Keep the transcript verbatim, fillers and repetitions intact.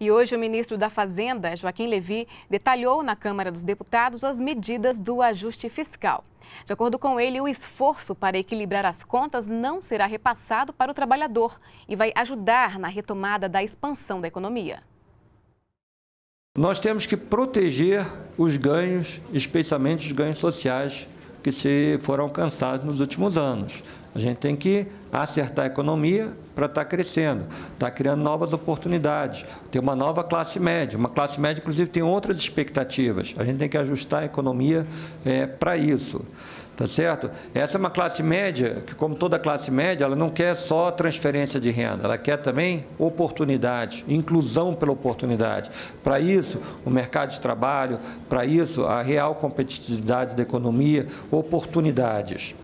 E hoje o ministro da Fazenda, Joaquim Levy, detalhou na Câmara dos Deputados as medidas do ajuste fiscal. De acordo com ele, o esforço para equilibrar as contas não será repassado para o trabalhador e vai ajudar na retomada da expansão da economia. Nós temos que proteger os ganhos, especialmente os ganhos sociais que se foram alcançados nos últimos anos. A gente tem que acertar a economia para estar crescendo, estar criando novas oportunidades, ter uma nova classe média. Uma classe média, inclusive, tem outras expectativas. A gente tem que ajustar a economia é, para isso. Tá certo? Essa é uma classe média que, como toda classe média, ela não quer só transferência de renda, ela quer também oportunidade, inclusão pela oportunidade. Para isso, o mercado de trabalho, para isso, a real competitividade da economia, oportunidades.